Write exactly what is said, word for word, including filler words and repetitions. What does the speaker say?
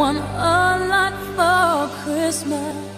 want a lot for Christmas.